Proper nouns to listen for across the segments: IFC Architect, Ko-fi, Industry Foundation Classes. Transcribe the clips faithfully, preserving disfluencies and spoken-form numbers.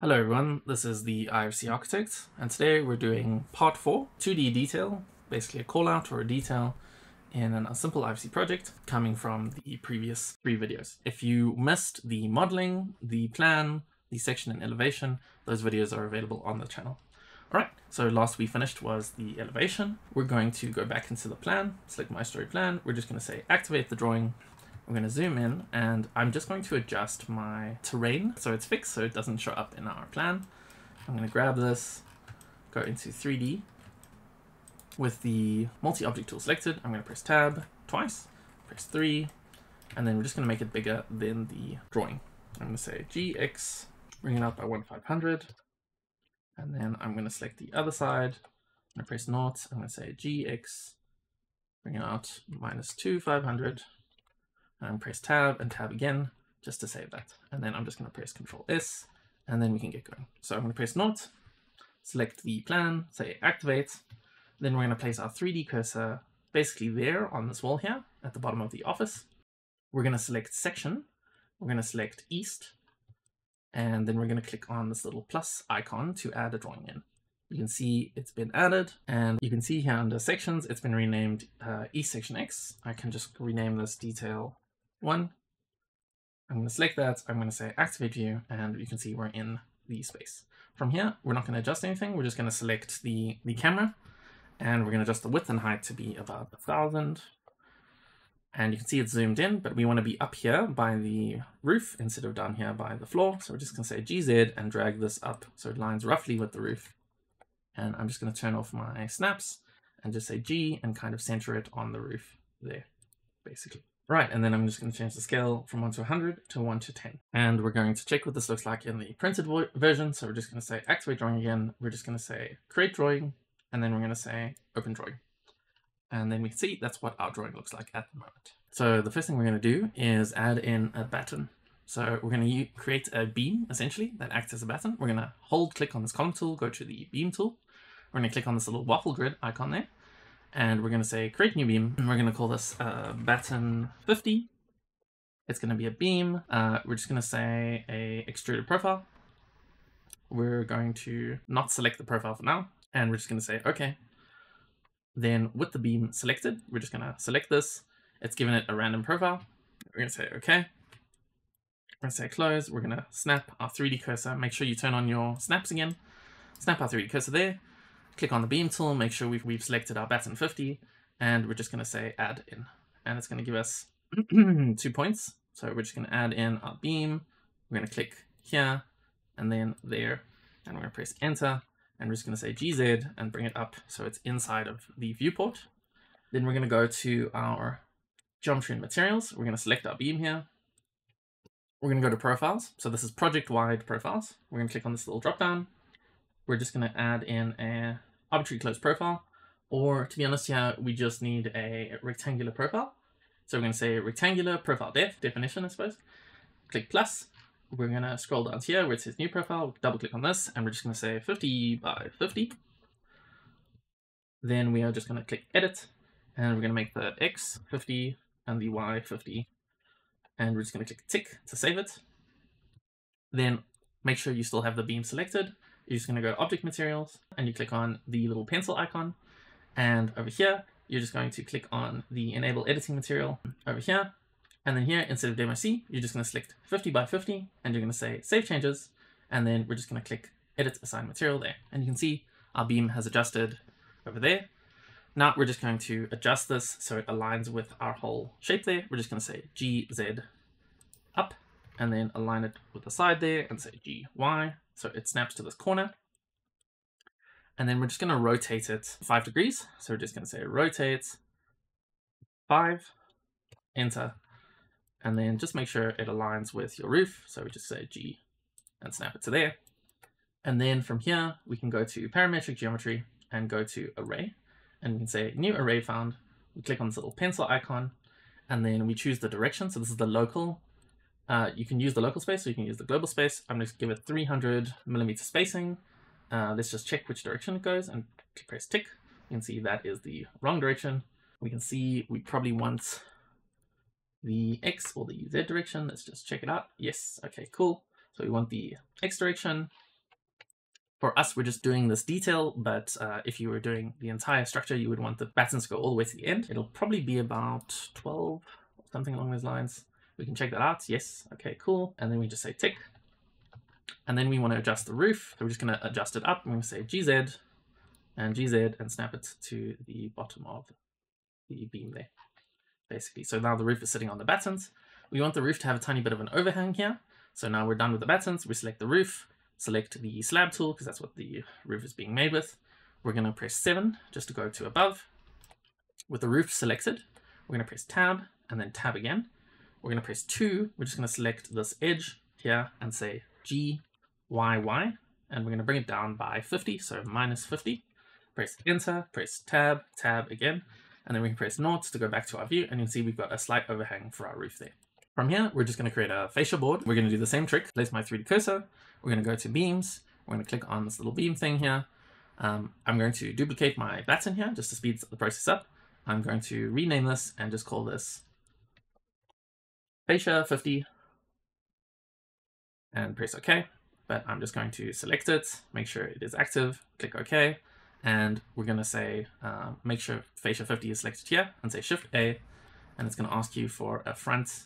Hello everyone, this is the I F C Architect, and today we're doing part four, two D detail, basically a call out or a detail in a simple I F C project coming from the previous three videos. If you missed the modeling, the plan, the section and elevation, those videos are available on the channel. All right, so last we finished was the elevation. We're going to go back into the plan, select my story plan. We're just going to say activate the drawing. I'm going to zoom in and I'm just going to adjust my terrain so it's fixed so it doesn't show up in our plan. I'm going to grab this, go into three D. With the multi-object tool selected, I'm going to press tab twice, press three, and then we're just going to make it bigger than the drawing. I'm going to say G X, bring it up by one five hundred, and then I'm going to select the other side, I'm going to press naught, I'm going to say G X, bring it out minus two five hundred. And press tab and tab again just to save that. And then I'm just going to press control S and then we can get going. So I'm going to press naught, select the plan, say activate. Then we're going to place our three D cursor basically there on this wall here at the bottom of the office. We're going to select section. We're going to select east. And then we're going to click on this little plus icon to add a drawing in. You can see it's been added, and you can see here under sections, it's been renamed uh, East Section X. I can just rename this detail one. I'm going to select that. I'm going to say activate view, and you can see we're in the space. From here, we're not going to adjust anything. We're just going to select the, the camera, and we're going to adjust the width and height to be about one thousand. And you can see it's zoomed in, but we want to be up here by the roof instead of down here by the floor. So we're just going to say G Z and drag this up so it lines roughly with the roof. And I'm just going to turn off my snaps and just say G and kind of center it on the roof there, basically. Right, and then I'm just going to change the scale from one to one hundred to one to ten. And we're going to check what this looks like in the printed version. So we're just going to say activate drawing again. We're just going to say create drawing, and then we're going to say open drawing. And then we can see that's what our drawing looks like at the moment. So the first thing we're going to do is add in a batten. So we're going to create a beam, essentially, that acts as a batten. We're going to hold click on this column tool, go to the beam tool. We're going to click on this little waffle grid icon there, and we're going to say create new beam, and we're going to call this uh, batten fifty. It's going to be a beam. Uh, we're just going to say a extruded profile. We're going to not select the profile for now, and we're just going to say okay. Then with the beam selected, we're just going to select this. It's given it a random profile. We're going to say okay. We're going to say close. We're going to snap our three D cursor. Make sure you turn on your snaps again. Snap our three D cursor there. Click on the beam tool, make sure we've, we've selected our batten fifty, and we're just going to say add in. And it's going to give us two points. So we're just going to add in our beam. We're going to click here and then there, and we're going to press enter. And we're just going to say G Z and bring it up so it's inside of the viewport. Then we're going to go to our geometry and materials. We're going to select our beam here. We're going to go to profiles. So this is project-wide profiles. We're going to click on this little drop-down. We're just going to add in a arbitrary closed profile, or to be honest here, we just need a rectangular profile. So we're going to say rectangular profile depth, definition, I suppose. Click plus. We're going to scroll down here where it says new profile, double click on this, and we're just going to say fifty by fifty. Then we are just going to click edit, and we're going to make the X fifty and the Y fifty. And we're just going to click tick to save it. Then make sure you still have the beam selected. You're just going to go to object materials, and you click on the little pencil icon. And over here, you're just going to click on the enable editing material over here. And then here, instead of demo C, you're just going to select fifty by fifty, and you're going to say save changes. And then we're just going to click edit assign material there. And you can see our beam has adjusted over there. Now we're just going to adjust this so it aligns with our whole shape there. We're just going to say G Z up, and then align it with the side there and say G Y. So it snaps to this corner, and then we're just going to rotate it five degrees. So we're just going to say rotate five, enter, and then just make sure it aligns with your roof. So we just say G and snap it to there. And then from here, we can go to parametric geometry and go to array, and we can say new array found. We click on this little pencil icon, and then we choose the direction. So this is the local. Uh, you can use the local space, or you can use the global space. I'm going to give it three hundred millimeter spacing. Uh, let's just check which direction it goes and press tick. You can see that is the wrong direction. We can see we probably want the X or the Z direction. Let's just check it out. Yes. Okay, cool. So we want the X direction. For us, we're just doing this detail, but uh, if you were doing the entire structure, you would want the battens to go all the way to the end. It'll probably be about twelve, something along those lines. We can check that out. Yes. Okay, cool. And then we just say tick. And then we want to adjust the roof. So we're just going to adjust it up. I'm going to say G Z and G Z and snap it to the bottom of the beam there, basically. So now the roof is sitting on the battens. We want the roof to have a tiny bit of an overhang here. So now we're done with the battens. We select the roof, select the slab tool, because that's what the roof is being made with. We're going to press seven just to go to above. With the roof selected, we're going to press tab and then tab again. We're going to press two. We're just going to select this edge here and say G, Y, Y, and we're going to bring it down by fifty, so minus fifty. Press enter, press tab, tab again, and then we can press naught to go back to our view, and you can see we've got a slight overhang for our roof there. From here, we're just going to create a fascia board. We're going to do the same trick. Place my three D cursor. We're going to go to beams. We're going to click on this little beam thing here. Um, I'm going to duplicate my batten here just to speed the process up. I'm going to rename this and just call this fascia fifty and press OK. But I'm just going to select it, make sure it is active, click OK. And we're going to say, uh, make sure fascia fifty is selected here and say shift A. And it's going to ask you for a front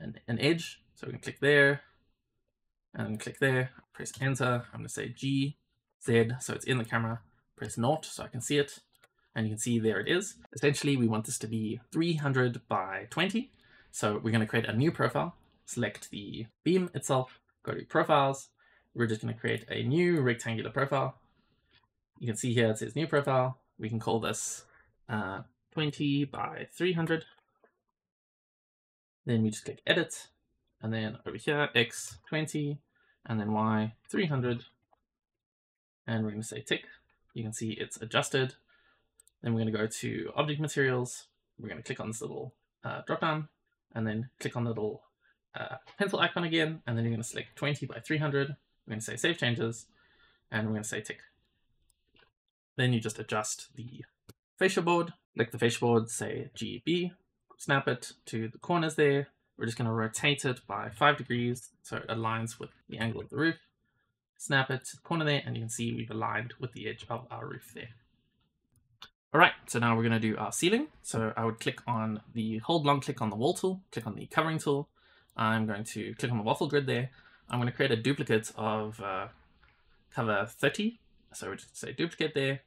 and an edge. So we can click there and click there, press enter. I'm going to say G, Z, so it's in the camera, press naught so I can see it. And you can see there it is. Essentially, we want this to be three hundred by twenty. So we're going to create a new profile, select the beam itself, go to profiles. We're just going to create a new rectangular profile. You can see here it says new profile. We can call this uh, twenty by three hundred. Then we just click edit, and then over here, X twenty, and then Y three hundred. And we're going to say tick. You can see it's adjusted. Then we're going to go to object materials. We're going to click on this little uh, drop down, and then click on the little uh, pencil icon again. And then you're going to select twenty by three hundred. We're going to say save changes, and we're going to say tick. Then you just adjust the fascia board. Click the fascia board, say G B. Snap it to the corners there. We're just going to rotate it by five degrees so it aligns with the angle of the roof. Snap it to the corner there, and you can see we've aligned with the edge of our roof there. All right, so now we're going to do our ceiling. So I would click on the hold long click on the wall tool, click on the covering tool. I'm going to click on the waffle grid there. I'm going to create a duplicate of uh, cover thirty. So we just say duplicate there.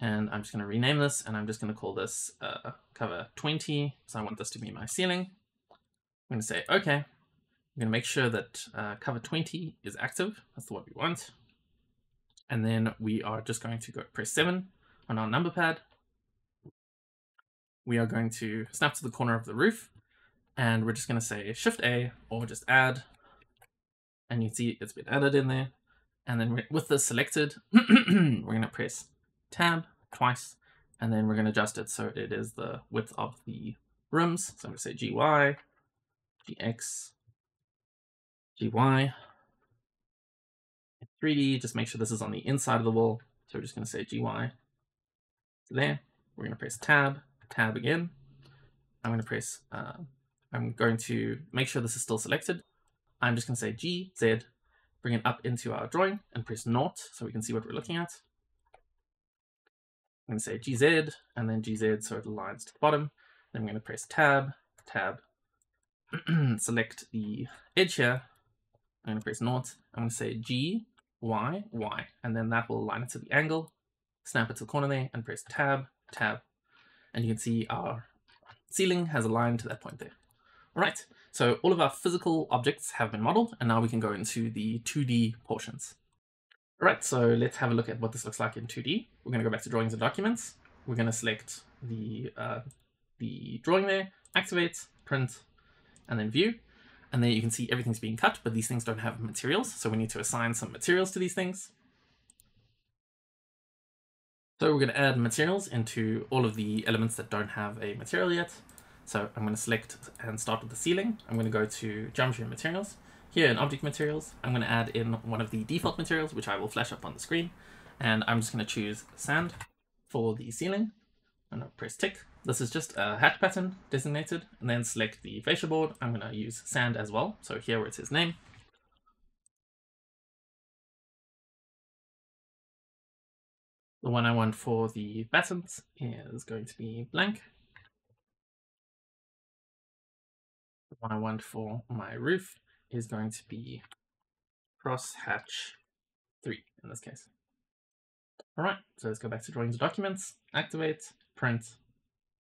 And I'm just going to rename this, and I'm just going to call this uh, cover twenty. So I want this to be my ceiling. I'm going to say OK. I'm going to make sure that uh, cover twenty is active. That's the one we want. And then we are just going to go press seven on our number pad. We are going to snap to the corner of the roof, and we're just going to say shift A or just add. And you can see it's been added in there. And then with this selected, we're going to press tab twice, and then we're going to adjust it so it is the width of the rims. So I'm going to say G Y, G X, G Y. three D, just make sure this is on the inside of the wall. So we're just going to say G Y there. We're going to press tab, tab again. I'm going to press, uh, I'm going to make sure this is still selected. I'm just going to say G, Z, bring it up into our drawing and press naught so we can see what we're looking at. I'm going to say G Z and then G Z so it aligns to the bottom. Then I'm going to press tab, tab, select the edge here. I'm going to press naught. I'm going to say G, Y, Y, and then that will align it to the angle. Snap it to the corner there and press tab, tab. And you can see our ceiling has aligned to that point there. All right, so all of our physical objects have been modeled, and now we can go into the two D portions. All right, so let's have a look at what this looks like in two D. We're going to go back to drawings and documents. We're going to select the uh, the drawing there, activate, print, and then view. And there you can see everything's being cut, but these things don't have materials, so we need to assign some materials to these things. So we're going to add materials into all of the elements that don't have a material yet. So I'm going to select and start with the ceiling. I'm going to go to geometry and materials. Here in object materials, I'm going to add in one of the default materials, which I will flash up on the screen. And I'm just going to choose sand for the ceiling. And I'll press tick. This is just a hatch pattern designated. And then select the fascia board. I'm going to use sand as well. So here where it says name. The one I want for the buttons is going to be blank. The one I want for my roof is going to be crosshatch three in this case. All right, so let's go back to drawing to documents, activate, print,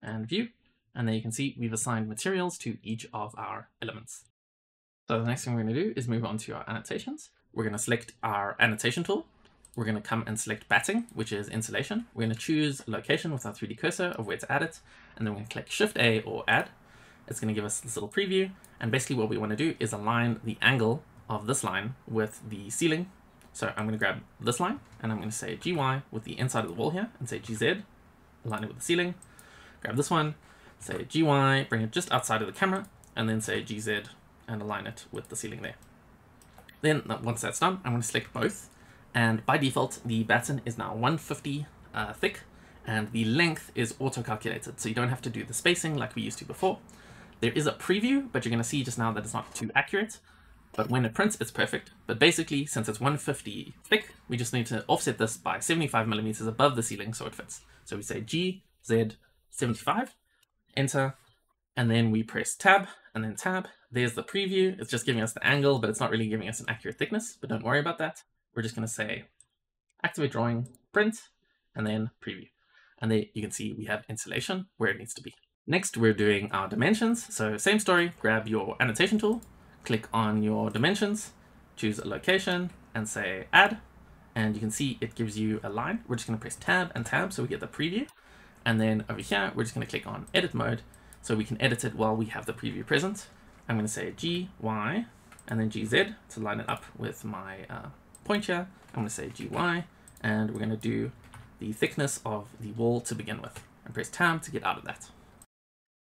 and view. And there you can see we've assigned materials to each of our elements. So the next thing we're going to do is move on to our annotations. We're going to select our annotation tool. We're going to come and select batting, which is insulation. We're going to choose location with our three D cursor of where to add it. And then we're going to click Shift A or add. It's going to give us this little preview. And basically what we want to do is align the angle of this line with the ceiling. So I'm going to grab this line and I'm going to say G Y with the inside of the wall here and say G Z, align it with the ceiling. Grab this one, say G Y, bring it just outside of the camera, and then say G Z and align it with the ceiling there. Then once that's done, I'm going to select both. And by default, the batten is now one hundred fifty uh, thick, and the length is auto-calculated, so you don't have to do the spacing like we used to before. There is a preview, but you're going to see just now that it's not too accurate. But when it prints, it's perfect. But basically, since it's one hundred fifty thick, we just need to offset this by seventy-five millimeters above the ceiling so it fits. So we say G Z seventy-five, enter, and then we press tab, and then tab. There's the preview. It's just giving us the angle, but it's not really giving us an accurate thickness, but don't worry about that. We're just going to say activate drawing, print, and then preview. And there you can see we have insulation where it needs to be. Next, we're doing our dimensions. So same story, grab your annotation tool, click on your dimensions, choose a location and say add. And you can see it gives you a line. We're just going to press tab and tab so we get the preview. And then over here, we're just going to click on edit mode so we can edit it while we have the preview present. I'm going to say G Y and then G Z to line it up with my uh, point here. I'm going to say G Y, and we're going to do the thickness of the wall to begin with, and press tab to get out of that.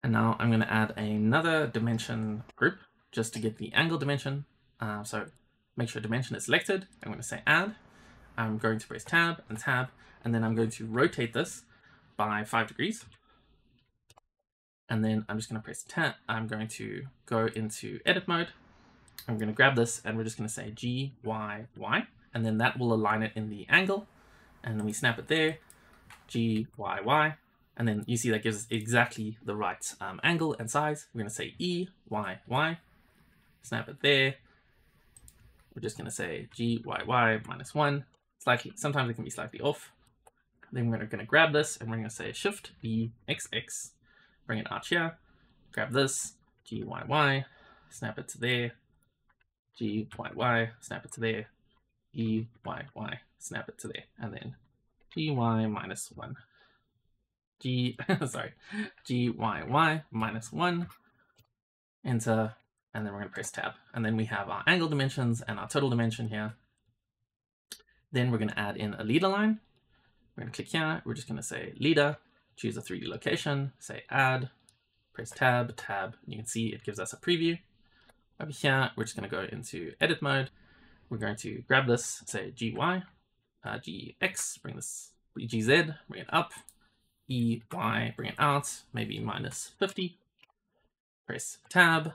And now I'm going to add another dimension group just to get the angle dimension. Uh, so make sure dimension is selected. I'm going to say add. I'm going to press tab and tab, and then I'm going to rotate this by five degrees. And then I'm just going to press tab. I'm going to go into edit mode. I'm going to grab this and we're just going to say G, Y, Y, and then that will align it in the angle. And then we snap it there, G, Y, Y. And then you see that gives us exactly the right um, angle and size. We're going to say E, Y, Y, snap it there. We're just going to say G, Y, Y minus one. Slightly, sometimes it can be slightly off. Then we're going to grab this and we're going to say Shift B, X, X, bring it out here, grab this, G, Y, Y, snap it to there. G, Y, Y, snap it to there, E, Y, Y, snap it to there, and then G, Y minus one, G, sorry, G, Y, Y minus one, enter, and then we're going to press tab. And then we have our angle dimensions and our total dimension here. Then we're going to add in a leader line. We're going to click here, we're just going to say leader, choose a three D location, say add, press tab, tab, you can see it gives us a preview. Over here, we're just going to go into edit mode. We're going to grab this, say G Y, uh, G X, bring this, G Z, bring it up, E Y, bring it out, maybe minus fifty. Press tab.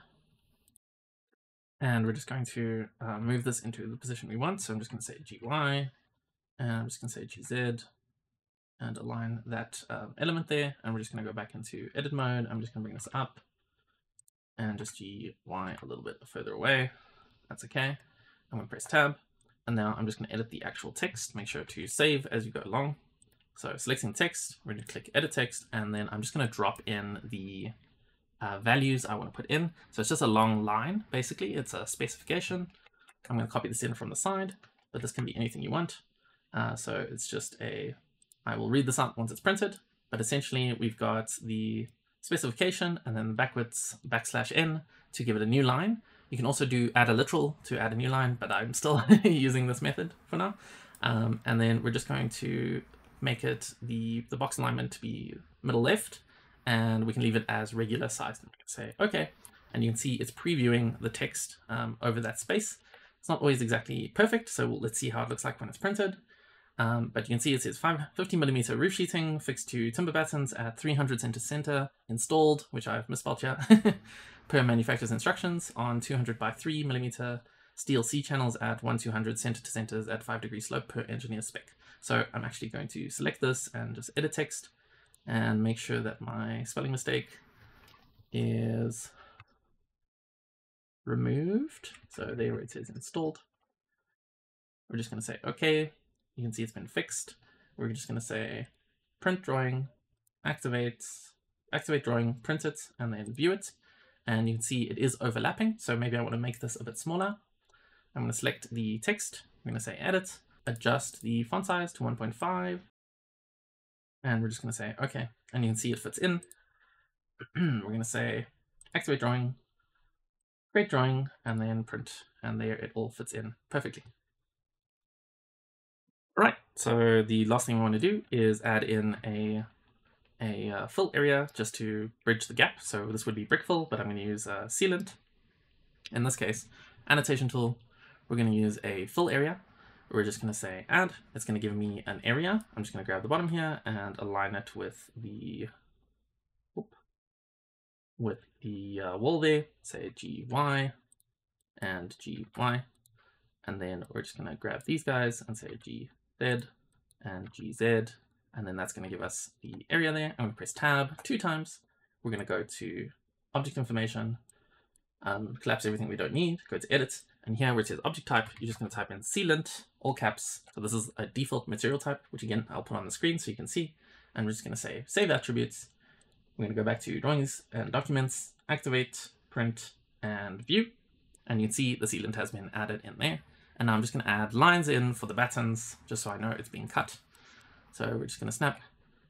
And we're just going to uh, move this into the position we want. So I'm just going to say G Y, and I'm just going to say G Z, and align that um, element there. And we're just going to go back into edit mode. I'm just going to bring this up. And just G, Y a little bit further away. That's okay. I'm going to press tab. And now I'm just going to edit the actual text. Make sure to save as you go along. So selecting text, we're going to click edit text. And then I'm just going to drop in the uh, values I want to put in. So it's just a long line, basically. It's a specification. I'm going to copy this in from the side, but this can be anything you want. Uh, so it's just a, I will read this out once it's printed. But essentially, we've got the specification and then backwards backslash n to give it a new line. You can also do add a literal to add a new line, but I'm still using this method for now. Um, and then we're just going to make it the, the box alignment to be middle left, and we can leave it as regular size. And we can say, okay. And you can see it's previewing the text um, over that space. It's not always exactly perfect. So we'll, let's see how it looks like when it's printed. Um, but you can see it says fifty millimeter roof sheeting fixed to timber battens at three hundred centimeter installed, which I've misspelled here, per manufacturer's instructions on two hundred by three millimeter steel C channels at one two hundred center to centers at five degree slope per engineer spec. So I'm actually going to select this and just edit text and make sure that my spelling mistake is removed. So there it says installed. We're just going to say OK. You can see it's been fixed. We're just going to say print drawing, activate, activate drawing, print it, and then view it. And you can see it is overlapping. So maybe I want to make this a bit smaller. I'm going to select the text. I'm going to say edit, adjust the font size to one point five. And we're just going to say OK. And you can see it fits in. We're going to say activate drawing, create drawing, and then print. And there it all fits in perfectly. Right, so the last thing we want to do is add in a, a uh, fill area just to bridge the gap. So this would be brick fill, but I'm going to use uh, sealant. In this case, annotation tool, we're going to use a fill area. We're just going to say add. It's going to give me an area. I'm just going to grab the bottom here and align it with the whoop, with the uh, wall there. Say G Y and G Y. And then we're just going to grab these guys and say G Z and G Z. And then that's going to give us the area there. I'm going to press tab two times. We're going to go to object information, um, collapse everything we don't need, go to edit. And here where it says object type, you're just going to type in sealant, all caps. So this is a default material type, which again, I'll put on the screen so you can see. And we're just going to say save attributes. We're going to go back to drawings and documents, activate, print, and view. And you can see the sealant has been added in there. And now I'm just going to add lines in for the buttons, just so I know it's being cut. So we're just going to snap,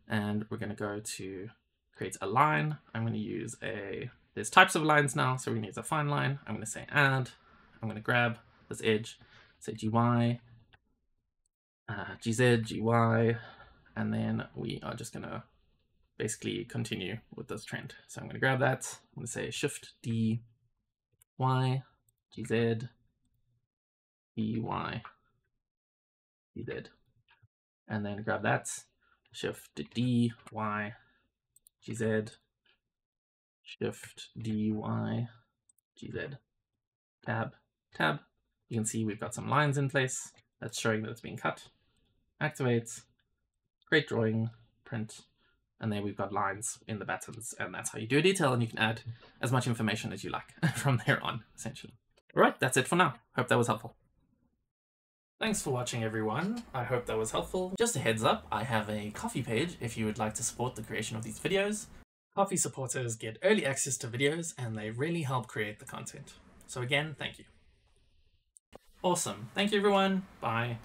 and we're going to go to create a line. I'm going to use a, there's types of lines now, so we're going to use a fine line. I'm going to say add, I'm going to grab this edge, say G Y, uh, G Z, G Y, and then we are just going to basically continue with this trend. So I'm going to grab that, I'm going to say shift D, Y, G Z, E Y, G Z, and then grab that, shift D, Y, G Z, shift D, Y, G Z, tab, tab. You can see we've got some lines in place that's showing that it's being cut. Activate, create drawing, print, and there we've got lines in the buttons, and that's how you do a detail, and you can add as much information as you like from there on, essentially. All right, that's it for now. Hope that was helpful. Thanks for watching, everyone. I hope that was helpful. Just a heads up, I have a Kofi page if you would like to support the creation of these videos. Kofi supporters get early access to videos and they really help create the content. So again, thank you. Awesome. Thank you, everyone. Bye.